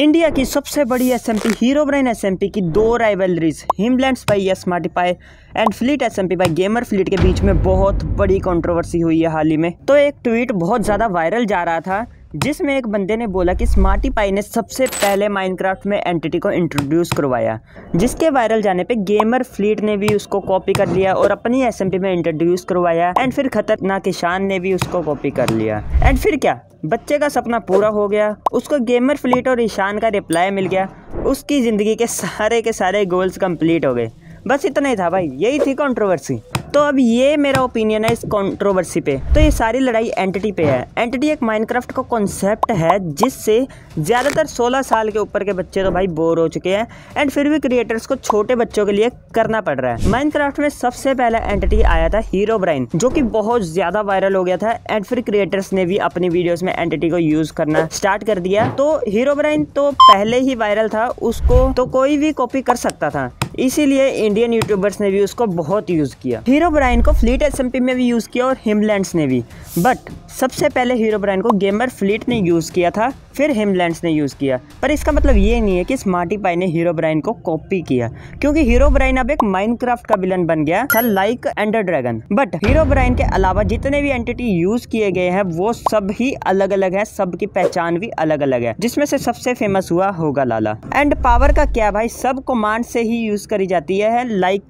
India की सबसे बड़ी एसएमपी हीरोब्रेन एसएमपी की दो rivalries Himlands by एसमार्टपाई and Fleet SMP by Gamer Fleet के बीच में बहुत बड़ी कंट्रोवर्सी हुई है हाल ही में। तो एक ट्वीट बहुत ज़्यादा वायरल जा रहा था जिसमें एक बंदे ने बोला कि एसमार्टपाई ने सबसे पहले माइनक्राफ्ट में एंटिटी को इंट्रोड्यूस करवाया, जिसके वायरल जाने पे गेमर फ्लीट ने भी उसको कॉपी कर लिया और अपनी एसएमपी में इंट्रोड्यूस करवाया एंड फिर खतरनाक ईशान ने भी उसको कॉपी कर लिया। एंड फिर क्या, बच्चे का सपना पूरा हो गया, उसको गेमर फ्लीट और ईशान का रिप्लाई मिल गया, उसकी ज़िंदगी के सारे गोल्स कम्प्लीट हो गए। बस इतना ही था भाई, यही थी कॉन्ट्रोवर्सी। तो अब ये मेरा ओपिनियन है इस कंट्रोवर्सी पे। तो ये सारी लड़ाई एंटिटी पे है। एंटिटी एक माइनक्राफ्ट का कॉन्सेप्ट है जिससे ज़्यादातर 16 साल के ऊपर के बच्चे तो भाई बोर हो चुके हैं एंड फिर भी क्रिएटर्स को छोटे बच्चों के लिए करना पड़ रहा है। माइनक्राफ्ट में सबसे पहला एंटिटी आया था हीरोब्रेन, जो कि बहुत ज़्यादा वायरल हो गया था एंड फिर क्रिएटर्स ने भी अपनी वीडियोज़ में एंटिटी को यूज़ करना स्टार्ट कर दिया। तो हीरोब्रेन तो पहले ही वायरल था, उसको तो कोई भी कॉपी कर सकता था, इसीलिए इंडियन यूट्यूबर्स ने भी उसको बहुत यूज़ किया। हीरोब्रेन को फ्लीट एसएमपी में भी यूज़ किया और हिमलैंड्स ने भी, बट सबसे पहले हीरोब्रेन को गेमर फ्लीट ने यूज़ किया था, फिर हिमलैंड्स ने यूज़ किया। पर इसका मतलब ये नहीं है कि एसमार्टपाई ने हीरोब्रेन को कॉपी किया, क्योंकि हीरोब्रेन अब एक माइनक्राफ्ट का विलन बन गया था like Ender Dragon. But Herobrine के अलावा जितने भी एंटिटी यूज़ किए गए हैं वो सब ही अलग अलग है, सबकी पहचान भी अलग अलग है, जिसमें से सबसे फेमस हुआ होगा लाला। एंड पावर का क्या भाई, सब कमांड से ही यूज़ करी जाती है, लाइक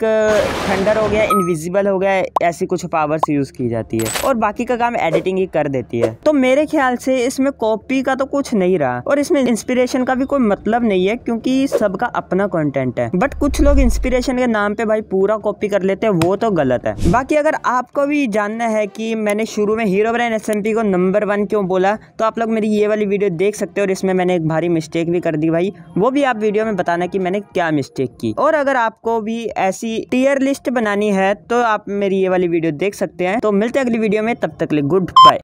थंडर हो गया, इनविजिबल हो गया, ऐसी कुछ पावर्स यूज़ की जाती है और बाकी का काम एडिटिंग ही कर देती है। तो मेरे ख्याल से इसमें कॉपी का तो कुछ नहीं रहा और इसमें इंस्पिरेशन का भी कोई मतलब नहीं है, क्योंकि सबका अपना कंटेंट है। बट कुछ लोग इंस्पिरेशन के नाम पे भाई पूरा कॉपी कर लेते हैं, वो तो गलत है। बाकी अगर आपको भी जानना है कि मैंने शुरू में हीरोब्रेन एसएमपी को नंबर 1 क्यों बोला, तो आप लोग मेरी ये वाली वीडियो देख सकते हो और इसमें मैंने एक भारी मिस्टेक भी कर दी भाई, वो भी आप वीडियो में बताना कि मैंने क्या मिस्टेक की। और अगर आपको भी ऐसी टियर लिस्ट बनानी है तो आप मेरी ये वाली वीडियो देख सकते हैं। तो मिलते हैं अगली वीडियो में, तब तक के लिए गुड बाय।